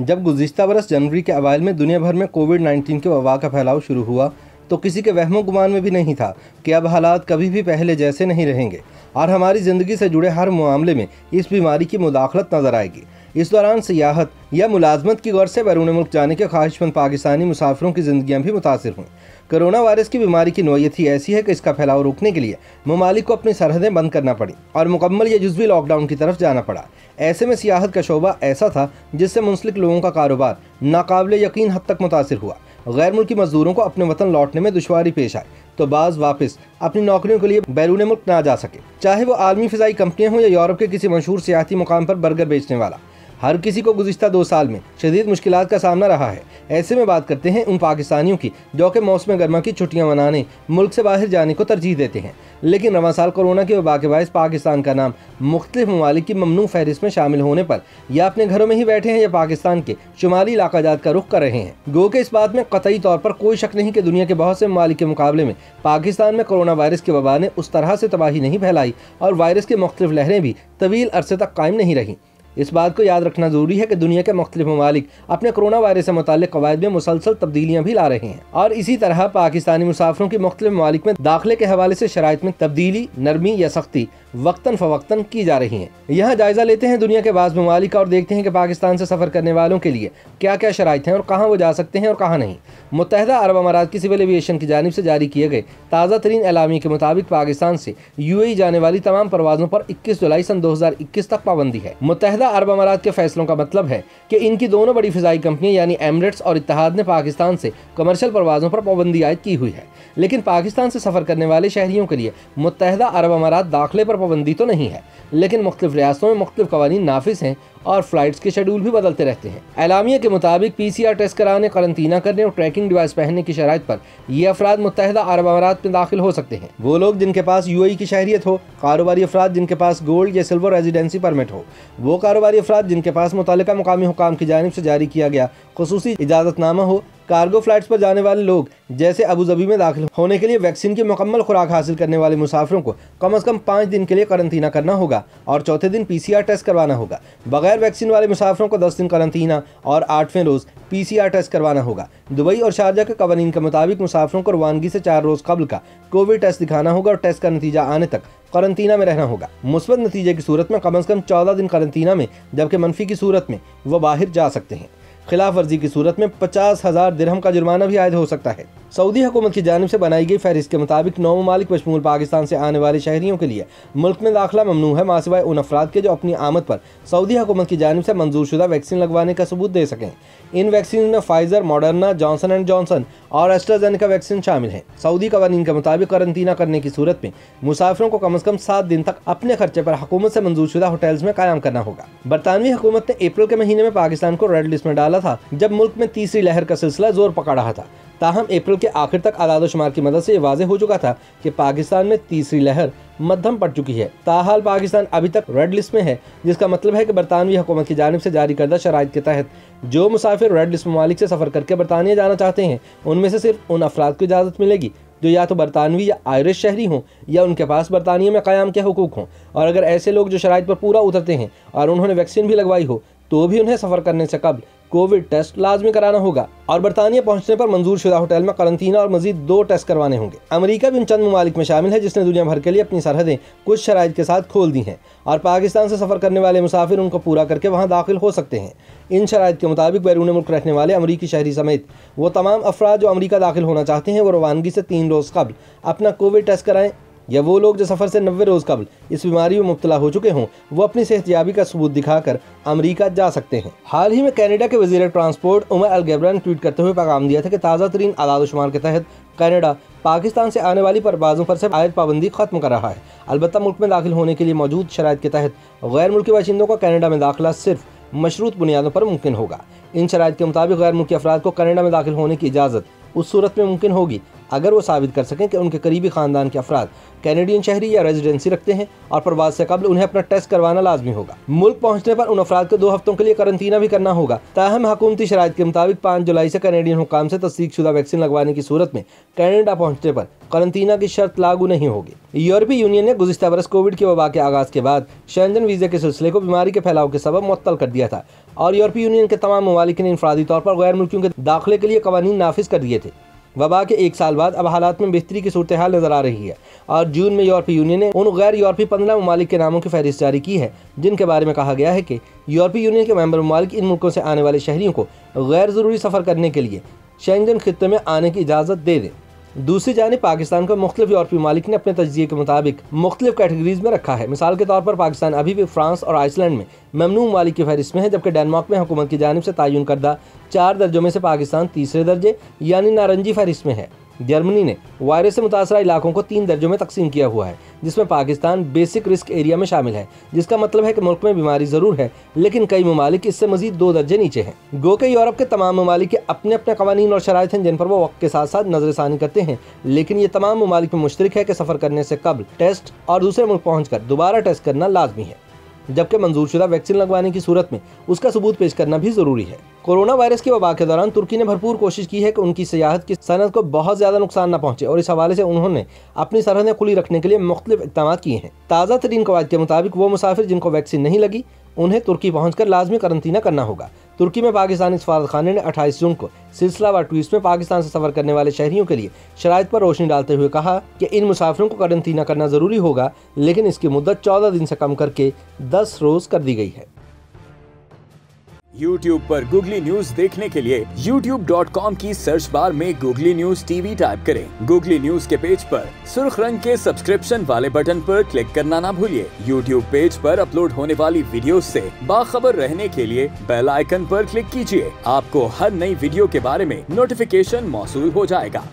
जब गुज़िस्ता बरस जनवरी के अवाइल में दुनिया भर में कोविड-19 के वबा का फैलाव शुरू हुआ तो किसी के वहमो गुमान में भी नहीं था कि अब हालात कभी भी पहले जैसे नहीं रहेंगे और हमारी ज़िंदगी से जुड़े हर मामले में इस बीमारी की मुदाखलत नज़र आएगी। इस दौरान सियाहत या मुलाजमत की गौर से बैरून मुल्क जाने के ख्वाहिशमंद पाकिस्तानी मुसाफिरों की ज़िंदगियाँ भी मुतासर हुई। कोरोना वायरस की बीमारी की नोयत ही ऐसी है कि इसका फैलाव रोकने के लिए ममालिक को अपनी सरहदें बंद करना पड़ी और मुकम्मल या जुज़वी लॉकडाउन की तरफ जाना पड़ा। ऐसे में सियाहत का शोबा ऐसा था जिससे मुंसलिक लोगों का कारोबार नाकाबिल यकीन हद तक मुतासर हुआ। गैर मुल्की मजदूरों को अपने वतन लौटने में दुश्वारी पेश आई तो बाज़ वापस अपनी नौकरियों के लिए बैरून मुल्क ना जा सके, चाहे वो आलमी फ़िज़ाई कंपनियाँ हों या यूरोप के किसी मशहूर सियाहती मुकाम पर बर्गर बेचने वाला। हर किसी को गुज़िस्ता 2 साल में शदीद मुश्किलात का सामना रहा है। ऐसे में बात करते हैं उन पाकिस्तानियों की जो कि मौसम गर्मा की छुट्टियां मनाने मुल्क से बाहर जाने को तरजीह देते हैं, लेकिन रवां साल कोरोना के वबा के बायस पाकिस्तान का नाम मुख्तलिफ ममालिक की ममनू फहरिस्त में शामिल होने पर या अपने घरों में ही बैठे हैं या पाकिस्तान के शुमाली इलाकाजात का रुख कर रहे हैं। गो के इस बात में कतई तौर पर कोई शक नहीं कि दुनिया के बहुत से ममालिक के मुकाबले में पाकिस्तान में कोरोना वायरस के वबा ने उस तरह से तबाही नहीं फैलाई और वायरस की मुख्तलिफ लहरें भी तवील अरसे तक कायम नहीं रहीं। इस बात को याद रखना ज़रूरी है कि दुनिया के मुख्तलिफ ममालिक अपने कोरोना वायरस से मुताल्लिक़ कवायद में मुसलसल तब्दीलियाँ भी ला रहे हैं और इसी तरह पाकिस्तानी मुसाफिरों की मुख्तलिफ ममालिक में दाखिले के हवाले से शराइत में तब्दीली, नरमी या सख्ती वक्तन फवक्तन की जा रही है। यहाँ जायज़ा लेते हैं दुनिया के बाज़ ममालिक और देखते हैं कि पाकिस्तान से सफ़र करने वालों के लिए क्या क्या शराइत हैं और कहाँ वो जा सकते हैं और कहाँ नहीं। मुत्तहदा अरब अमारात की सिविल एविएशन की जानिब से जारी किए गए ताज़ा तरीन एलामी के मुताबिक पाकिस्तान से यूएई जाने वाली तमाम परवाज़ों पर 21 जुलाई सन 2021 तक पाबंदी है। मुत्तहदा अरब अमारात के फैसलों का मतलब है कि इनकी दोनों बड़ी फ़िज़ाई कंपनियाँ यानी एमिरेट्स और इत्तेहाद ने पाकिस्तान से कमर्शियल परवाज़ों पर पाबंदी आयद की हुई है, लेकिन पाकिस्तान से सफ़र करने वाले शहरियों के लिए मुत्तहदा अरब अमारात दाखिले पर पाबंदी तो नहीं है, लेकिन मुख्तलिफ रियासतों में मुख्तलिफ कवानीन नाफिज़ हैं और फ्लाइट्स के शेड्यूल भी बदलते रहते हैं। एलामिया के मुताबिक पीसीआर टेस्ट कराने, क्वारंटीन करने और ट्रैकिंग डिवाइस पहनने की शराइत पर ये अफराद मुत्तहदा अरब अमारात में दाखिल हो सकते हैं। वो लोग जिनके पास यूएई की शहरियत हो, कारोबारी अफराद जिनके पास गोल्ड या सिल्वर रेजिडेंसी परमिट हो, वो कारोबारी अफराद जिनके पास मुतल्लिका मुकामी हुकाम की जानिब से जारी किया गया खुसूसी इजाज़तनामा हो, कार्गो फ्लाइट्स पर जाने वाले लोग जैसे अबूधाबी में दाखिल होने के लिए वैक्सीन की मुकम्मल खुराक हासिल करने वाले मुसाफिरों को कम से कम 5 दिन के लिए क्वारंटीना करना होगा और चौथे दिन पीसीआर टेस्ट करवाना होगा। बगैर वैक्सीन वाले मुसाफिरों को 10 दिन क्वारंटीना और 8वें रोज़ पीसीआर टेस्ट करवाना होगा। दुबई और शारजा के कवानीन के मुताबिक मुसाफिरों को रवानगी से 4 रोज़ कबल का कोविड टेस्ट दिखाना होगा और टेस्ट का नतीजा आने तक क्वारंटीना में रहना होगा। मुस्बत नतीजे की सूरत में कम से कम 14 दिन क्वारंटीना में, जबकि मनफी की सूरत में वो बाहर जा सकते हैं। खिलाफ वर्जी की सूरत में 50,000 दिरहम का जुर्माना भी आयद हो सकता है। सऊदी हुकूमत की जानिब से बनाई गई फहरिस्त के मुताबिक 9 ममालिक बशमूल पाकिस्तान से आने वाले शहरियों के लिए मुल्क में दाखिला ममनू है, मासिवाए उन अफराद के जो अपनी आमद पर सऊदी हुकूमत की जानिब से मंजूर शुदा वैक्सीन लगवाने का सबूत दे सकें। इन वैक्सीन में Pfizer, Moderna, Johnson and Johnson और एस्ट्राजेन का वैक्सीन शामिल है। सऊदी कवानीन के मुताबिक क्वारंटीना करने की सूरत में मुसाफिरों को कम अज़ कम 7 दिन तक अपने खर्चे पर हुकूमत से मंजूर शुदा होटल्स में कायम करना होगा। बरतानवी हुकूमत ने अप्रैल के महीने में पाकिस्तान को रेड लिस्ट में डाला था जब मुल्क में तीसरी लहर का सिलसिला जोर पकड़ रहा था। ताहम अप्रैल के आखिर तक आदादोशुमार की मदद से वाज़ेह हो चुका था कि पाकिस्तान में तीसरी लहर मध्यम पड़ चुकी है। ताहाल पाकिस्तान अभी तक रेड लिस्ट में है, जिसका मतलब है कि बरतानवी हुकूमत की जानिब से जारी करदा शराइत के तहत जो मुसाफिर रेड लिस्ट ममालिक से सफ़र करके बरतानिया जाना चाहते हैं उनमें से सिर्फ उन अफराद को इजाज़त मिलेगी जो या तो बरतानवी या आयरिश शहरी हों या उनके पास बरतानिया में क़याम के हुकूक हों, और अगर ऐसे लोग जो शराइत पर पूरा उतरते हैं और उन्होंने वैक्सीन भी लगवाई हो तो भी उन्हें सफ़र करने से कबल कोविड टेस्ट लाजमी कराना होगा और बरतानिया पहुंचने पर मंजूर शुदा होटल में क्वारंटीन और मजीद 2 टेस्ट करवाने होंगे। अमेरिका भी उन चंद ममालिक में शामिल है जिसने दुनिया भर के लिए अपनी सरहदें कुछ शराइत के साथ खोल दी हैं और पाकिस्तान से सफ़र करने वाले मुसाफिर उनको पूरा करके वहां दाखिल हो सकते हैं। इन शराइत के मुताबिक बैरून मुल्क रहने वाले अमरीकी शहरी समेत वो तमाम अफराद जो अमरीका दाखिल होना चाहते हैं वो रवानगी से 3 रोज़ कबल अपना कोविड टेस्ट कराएं, या वो लोग जो सफ़र से 90 रोज़ कबल इस बीमारी में मुब्तला हो चुके हों वो अपनी सेहतयाबी का सबूत दिखाकर अमेरिका जा सकते हैं। हाल ही में कनाडा के वज़ीर ट्रांसपोर्ट उमर अलगैब्रा ने ट्वीट करते हुए पैगाम दिया था कि ताज़ा तरीन आदादोशुमार के तहत कनाडा पाकिस्तान से आने वाली परवाज़ों पर से आयद पाबंदी खत्म कर रहा है। अलबत्ता मुल्क में दाखिल होने के लिए मौजूद शराइत के तहत गैर मुल्की बाशिंदों का कनाडा में दाखिला सिर्फ मशरूत बुनियादों पर मुमकिन होगा। इन शराइत के मुताबिक गैर मुल्की अफराद को कनाडा में दाखिल होने की इजाज़त उस सूरत में मुमकिन होगी अगर वो साबित कर सकें कि उनके करीबी ख़ानदान के अफराद कैनेडियन शहरी या रेजिडेंसी रखते हैं और प्रवास से कबल उन्हें अपना टेस्ट करवाना लाजमी होगा। मुल्क पहुँचने पर उन अफराद को 2 हफ्तों के लिए करंतना भी करना होगा। ताहम हुकूमती शराइत के मुताबिक 5 जुलाई से कैनेडियन हुकाम से तस्दीक शुदा वैक्सीन लगवाने की सूरत में कनाडा पहुँचने पर करंतना की शर्त लागू नहीं होगी। यूरोपीय यूनियन ने गुज़िश्ता बरस कोविड के वबा के आगाज़ के बाद शेंजन वीज़े के सिलसिले को बीमारी के फैलाव के सबब मुअत्तल कर दिया था और यूरोपीय यूनियन के तमाम ममालिक ने इनफरादी तौर पर गैर मुल्कियों के दाखिले के लिए कवानीन नाफिज कर दिए थे। वबा के 1 साल बाद अब हालात में बेहतरी की सूरत हाल नज़र आ रही है और जून में यूरोपीय यूनियन ने उन गैर यूरोपीय 15 ममालिक के नामों की फहरिस्त जारी की है जिनके बारे में कहा गया है कि यूरोपीय यूनियन के मेंबर ममालिक इन मुल्कों से आने वाले शहरियों को गैर ज़रूरी सफ़र करने के लिए शेंजन खित्ते में आने की इजाज़त दे दें। दूसरी जानिब पाकिस्तान को मुख्तलिफ यूरोपीय ममालिक ने अपने तज्जिये के मुताबिक मुख्तलिफ कैटेगरीज में रखा है। मिसाल के तौर पर पाकिस्तान अभी भी फ्रांस और आइसलैंड में ममनू ममालिक की फहरिस्त में है, जबकि डेनमार्क में हुकूमत की जानिब से तयन करदा 4 दर्जों में से पाकिस्तान 3रे दर्जे यानी नारंजी फहरिस्त में है। जर्मनी ने वायरस से मुतासरा इलाकों को 3 दर्जों में तकसीम किया हुआ है, जिसमें पाकिस्तान बेसिक रिस्क एरिया में शामिल है, जिसका मतलब है कि मुल्क में बीमारी ज़रूर है लेकिन कई ममालिक इससे मज़ीद 2 दर्जे नीचे हैं। गो के यूरोप के तमाम ममालिक के अपने अपने कवानीन और शराइत हैं जिन पर वो वक्त के साथ साथ नज़रसानी करते हैं, लेकिन ये तमाम ममालिक में मुश्तरक है कि सफ़र करने से कबल टेस्ट और दूसरे मुल्क पहुँच कर दोबारा टेस्ट करना लाजमी है, जबकि मंजूरशुदा वैक्सीन लगवाने की सूरत में उसका सबूत पेश करना भी ज़रूरी है। कोरोना वायरस की वबा के दौरान तुर्की ने भरपूर कोशिश की है कि उनकी सियाहत की सनत को बहुत ज़्यादा नुकसान न पहुँचे और इस हवाले से उन्होंने अपनी सरहदें खुली रखने के लिए मुख्तलिफ इक़दाम किए हैं। ताज़ा तरीन कवायद के मुताबिक वो मुसाफिर जिनको वैक्सीन नहीं लगी उन्हें तुर्की पहुँच कर लाजमी करंतना करना होगा। तुर्की में पाकिस्तानी सफारतखाने ने 28 जून को सिलसिलावार ट्वीट में पाकिस्तान से सफर करने वाले शहरियों के लिए शराइत पर रोशनी डालते हुए कहा कि इन मुसाफिरों को करंतना करना ज़रूरी होगा, लेकिन इसकी मुद्दत 14 दिन से कम करके 10 रोज़ कर दी गई है। YouTube पर Google News देखने के लिए youtube.com की सर्च बार में Google News TV टाइप करें। Google News के पेज पर सुर्ख रंग के सब्सक्रिप्शन वाले बटन पर क्लिक करना ना भूलिए। YouTube पेज पर अपलोड होने वाली वीडियोस से बाखबर रहने के लिए बेल आइकन पर क्लिक कीजिए। आपको हर नई वीडियो के बारे में नोटिफिकेशन मौसूल हो जाएगा।